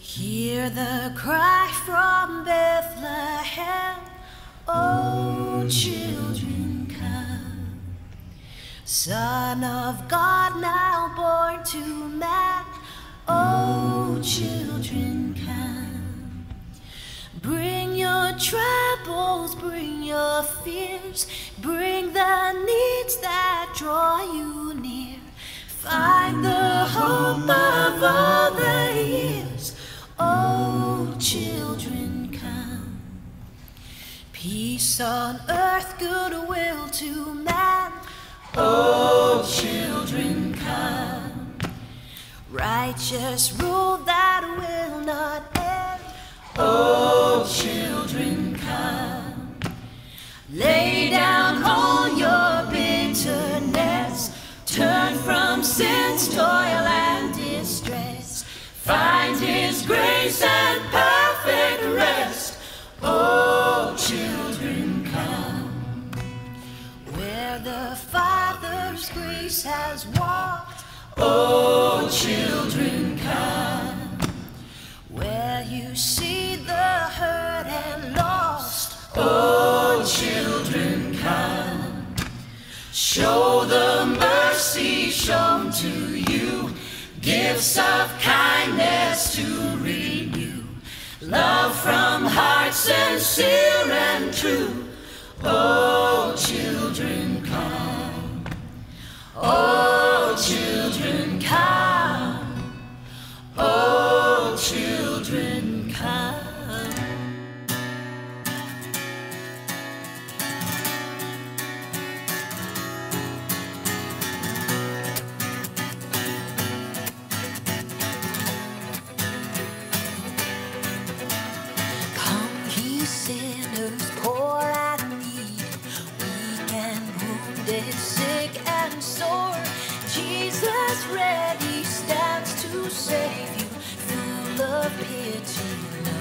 Hear the cry from Bethlehem, O children come. Son of God now born to man, O children come. Bring your troubles, bring your fears, bring the needs that draw you near. Find the hope of all the years, O children come. Peace on earth, goodwill to man, O children come. Righteous rule that will not end, O children come. Lay down all your bitterness, turn from sin's toil and distress. Find His grace and perfect rest, O children come. Where the Father's grace has walked, O children come. Where you see the hurt and lost, O children come. Show the mercy shown to you, gifts of kindness to renew, love from hearts sincere and true, O children come. O children come, O children come. Sick and sore, Jesus ready stands to save you, full of pity.